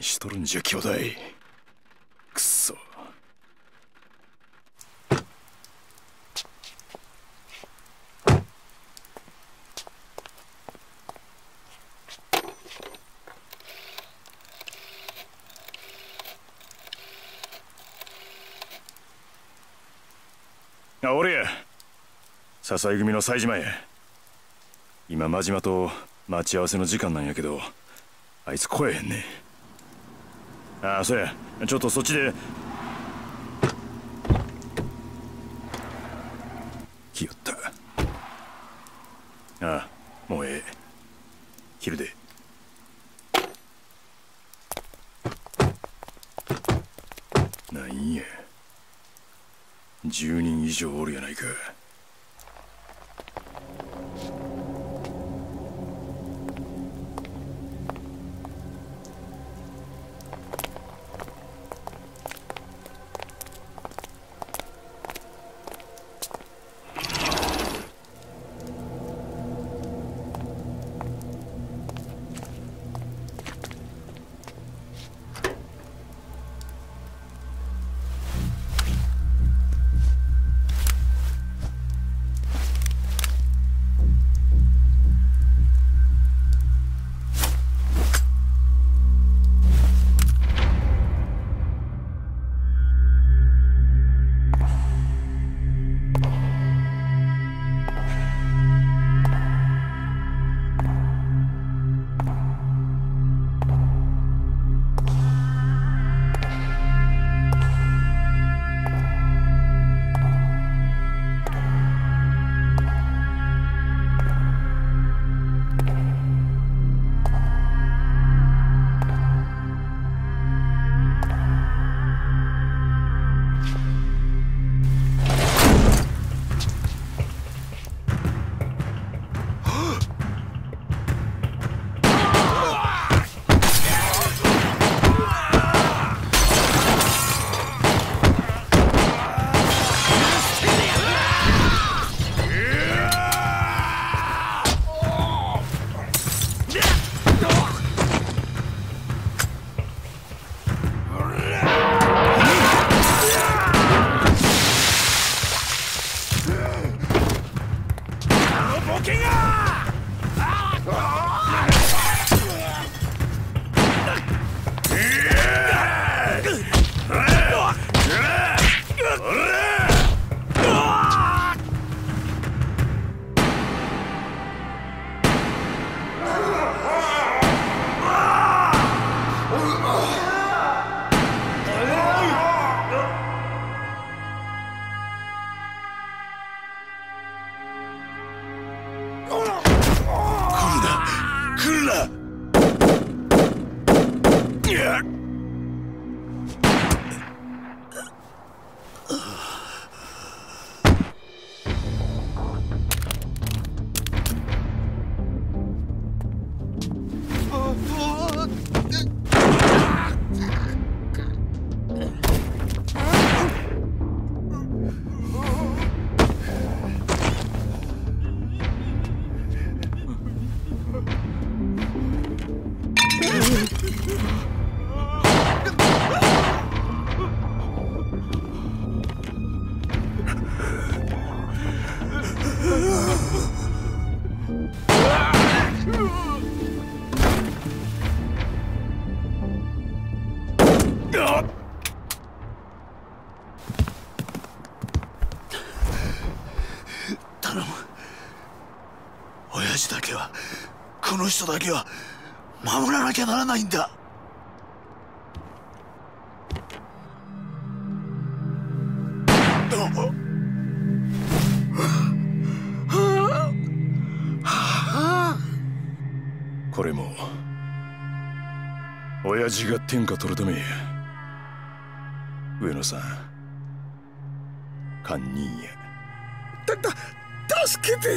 何しとるんじゃ兄弟。くっそ。あ、俺や。笹井組の冴島や。今真島と待ち合わせの時間なんやけど、あいつ来えへんね。ああ、そうや、ちょっとそっちで。来よった。ああ、もうええ。昼で。なんや、10人以上おるやないか。人だけは守らなきゃならないんだ。これも親父が天下取るためや。上野さん、堪忍や。助けて。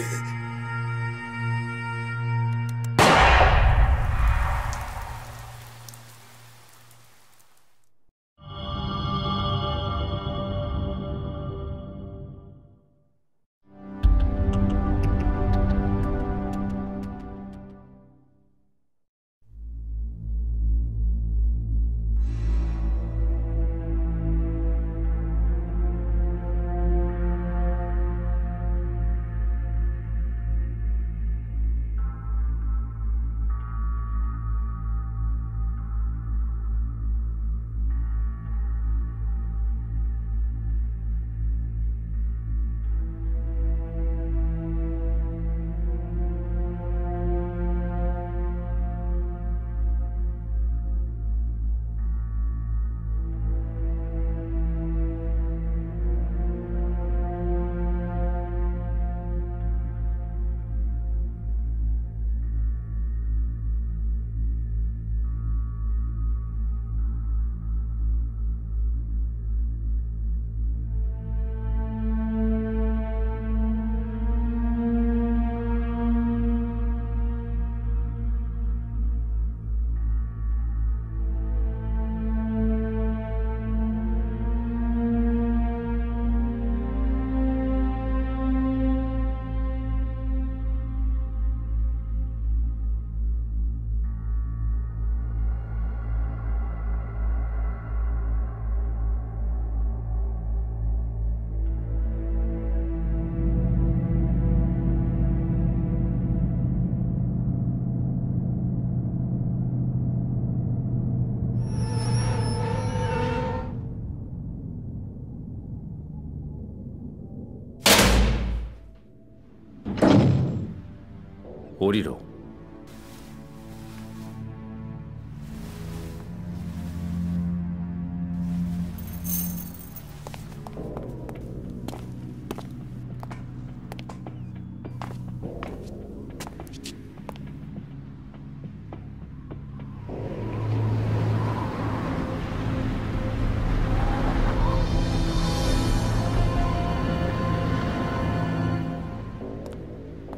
降りろ。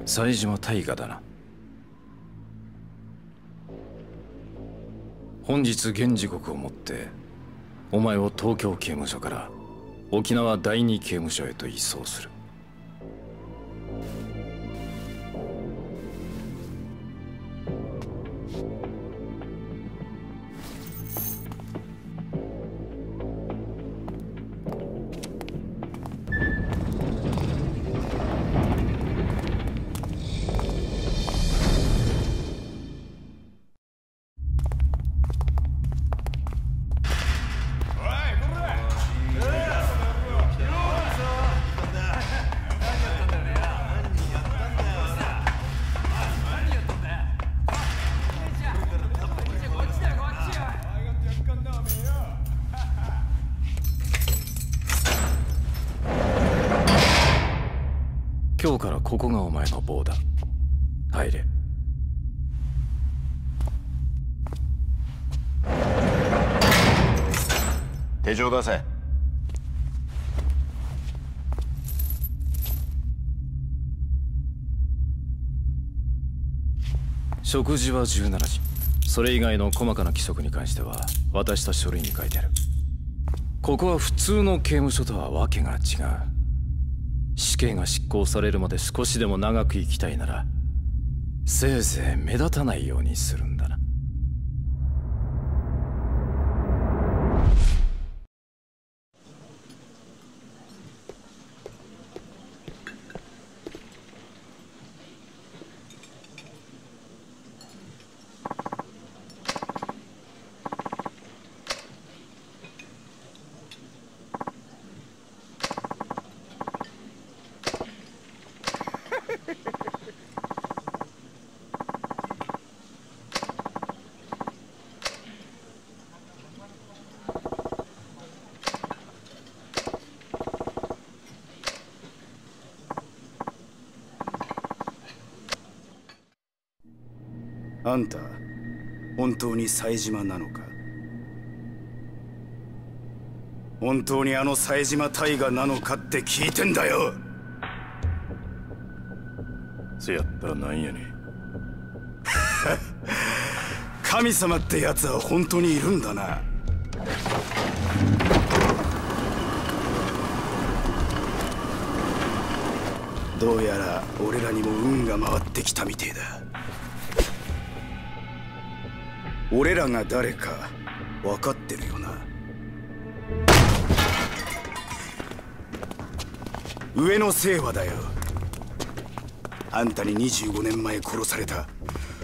冴島大我だな。本日現時刻をもってお前を東京刑務所から沖縄第二刑務所へと移送する。今日からここがお前の棒だ。入れ。手錠出せ。食事は17時。それ以外の細かな規則に関しては渡した書類に書いてある。ここは普通の刑務所とはわけが違う。死刑が執行されるまで少しでも長く生きたいなら、せいぜい目立たないようにするんだな。あんた、本当に冴島なのか？本当にあの冴島大我なのかって聞いてんだよ。せやったらなんやねん。神様ってやつは本当にいるんだな。どうやら俺らにも運が回ってきたみてえだ。俺らが誰か分かってるよな。上野聖和だよ。あんたに25年前殺された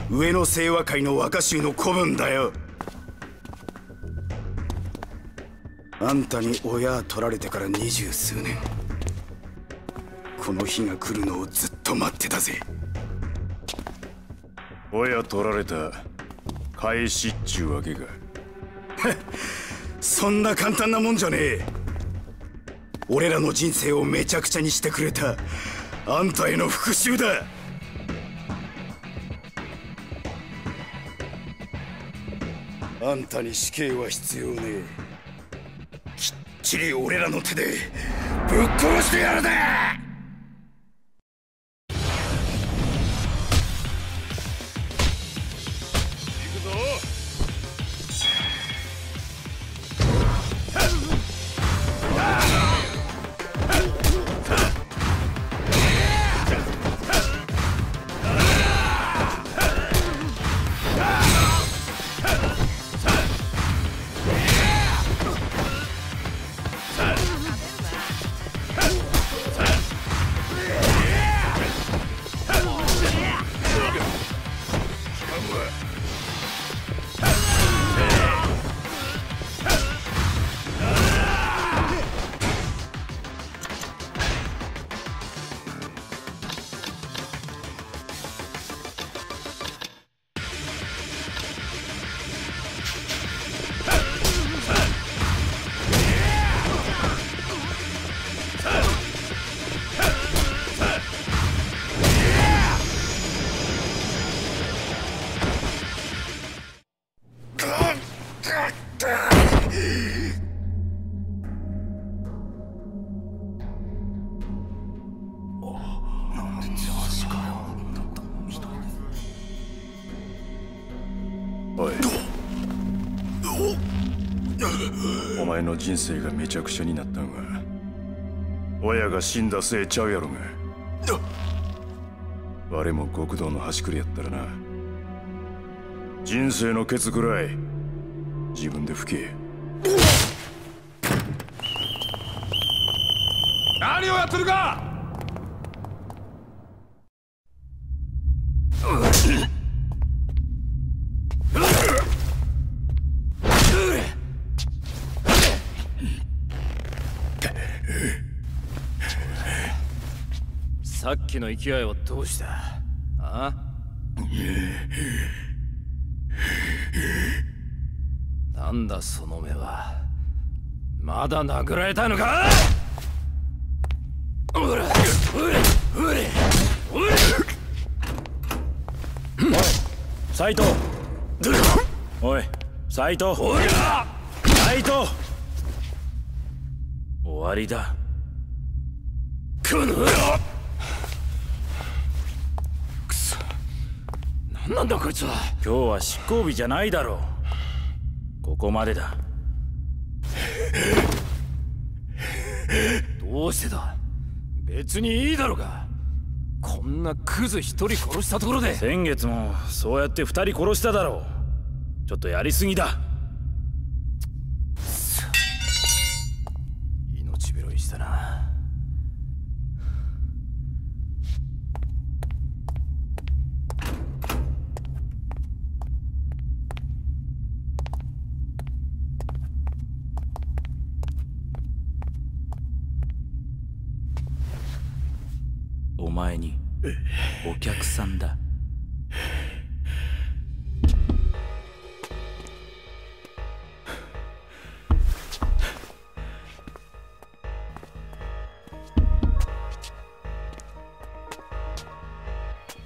上野聖和会の若衆の子分だよ。あんたに親取られてから20数年、この日が来るのをずっと待ってたぜ。親取られた廃止っちゅうわけか。そんな簡単なもんじゃねえ。俺らの人生をめちゃくちゃにしてくれたあんたへの復讐だ。あんたに死刑は必要ねえ。きっちり俺らの手でぶっ殺してやるだ。お前の人生がめちゃくちゃになったんが親が死んだせいちゃうやろが。我も極道の端くれやったらな、人生のケツくらい自分で吹け。何をやってるか。さっきの勢いはどうした？あ？なんだその目は。まだ殴られたのか？おら！おい、斉藤！おい、斉藤！斉藤！終わりだ。この野郎！なんだこいつは。今日は執行日じゃないだろう。ここまでだ。どうしてだ。別にいいだろうが。こんなクズ一人殺したところで。先月もそうやって二人殺しただろう。ちょっとやりすぎだ。命拾いしたな。お前にお客さんだ。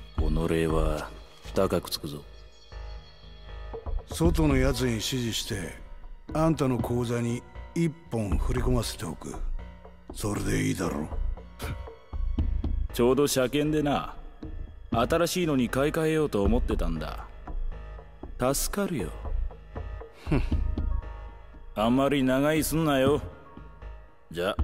己は高くつくぞ。外のやつに指示してあんたの口座に1本振り込ませておく。それでいいだろう。ちょうど車検でな、新しいのに買い替えようと思ってたんだ。助かるよ。あんまり長居すんなよ。じゃあ。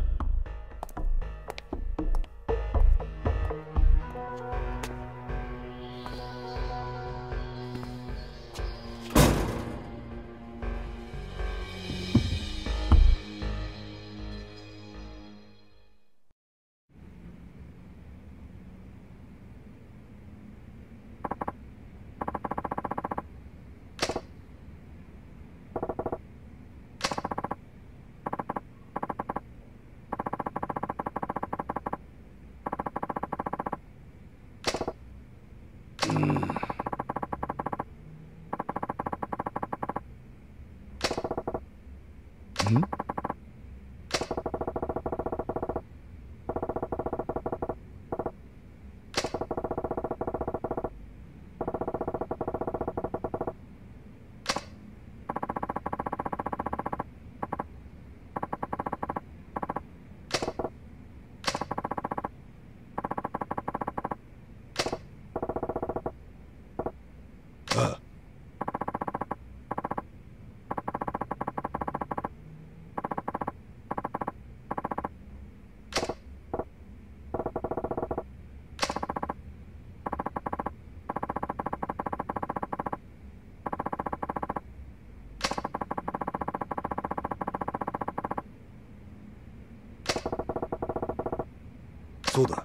そうだ。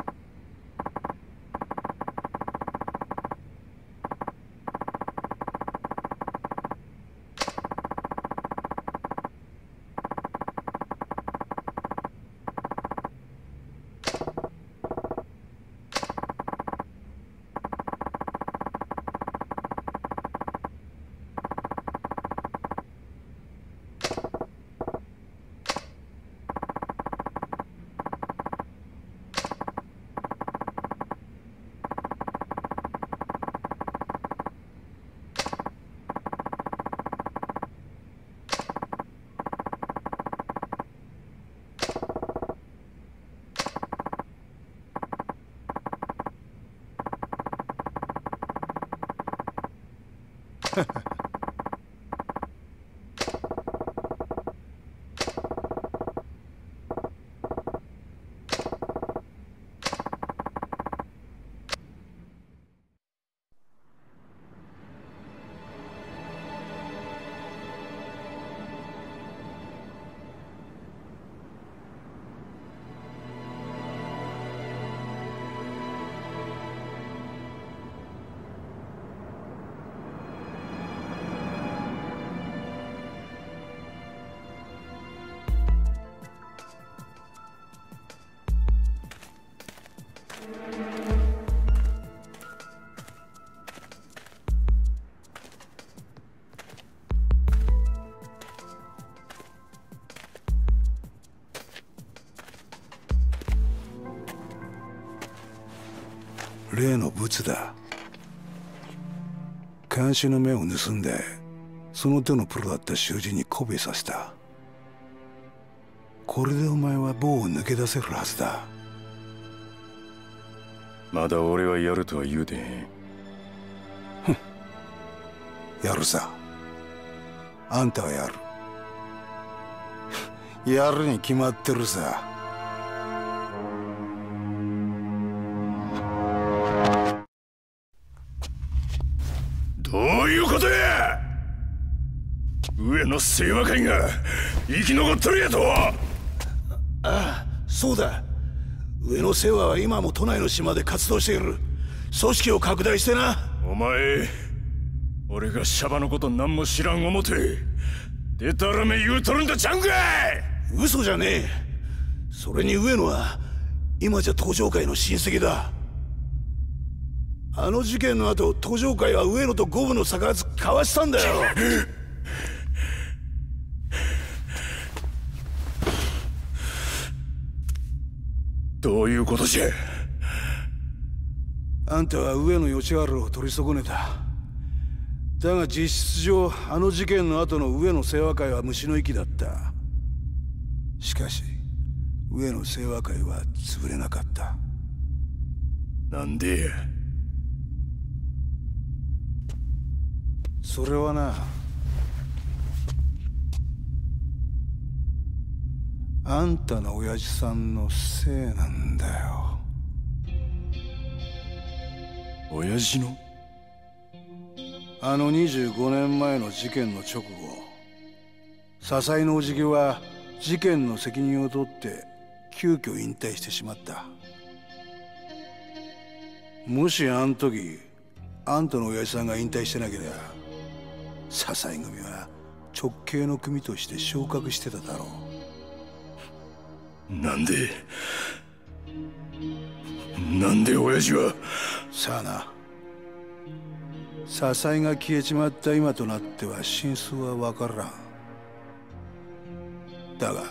例のブツだ。監視の目を盗んでその手のプロだった囚人に媚びさせた。これでお前は棒を抜け出せるはずだ。まだ俺はやるとは言うてへん。ふん、やるさ。あんたはやる。やるに決まってるさ。どういうことや！上の清和会が生き残っとるやと。ああ、そうだ。上の清和は今も都内の島で活動している。組織を拡大してな。お前、俺がシャバのこと何も知らん思てでたらめ言うとるんだちゃうんかい。嘘じゃねえ。それに上野は今じゃ東上会の親戚だ。あの事件の後、東上会は上野と五分の逆圧交わしたんだよ。どういうことじゃ。あんたは上野義春を取り損ねた。だが実質上、あの事件の後の上野清和会は虫の息だった。しかし上野清和会は潰れなかった。なんで。それはな、あんたの親父さんのせいなんだよ。親父の？あの25年前の事件の直後、笹井のおじぎは事件の責任を取って急遽引退してしまった。もしあの時あんたの親父さんが引退してなければ、笹井組は直系の組として昇格してただろう。なんで親父は。さあな、笹井が消えちまった今となっては真相は分からん。だが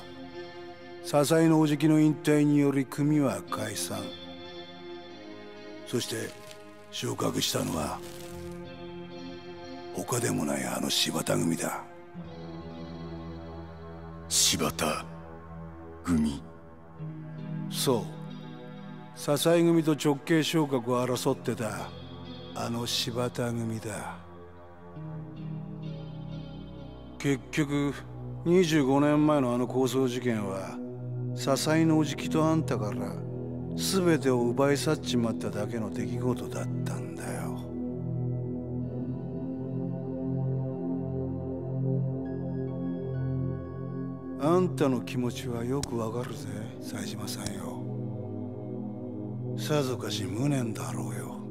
笹井のおじきの引退により組は解散、そして昇格したのは他でもないあの柴田組だ。柴田組。そう、笹井組と直系昇格を争ってたあの柴田組だ。結局25年前のあの抗争事件は笹井のおじきとあんたから全てを奪い去っちまっただけの出来事だったんだよ。あんたの気持ちはよくわかるぜ、冴島さんよ。さぞかし無念だろうよ。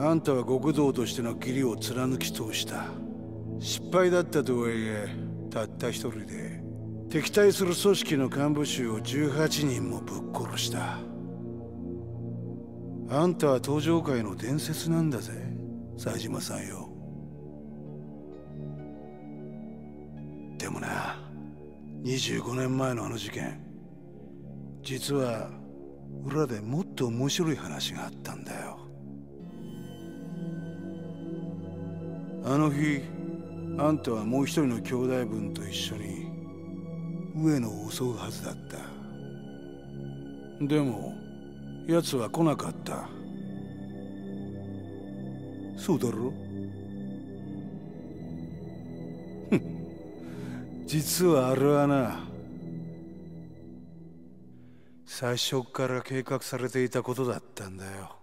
あんたは極道としての義理を貫き通した。失敗だったとはいえ、たった一人で敵対する組織の幹部衆を18人もぶっ殺した。あんたは東上界の伝説なんだぜ、冴島さんよ。でもな、25年前のあの事件、実は裏でもっと面白い話があったんだよ。あの日、あんたはもう一人の兄弟分と一緒に上野を襲うはずだった。でも奴は来なかった。そうだろ。実はあれはな、最初から計画されていたことだったんだよ。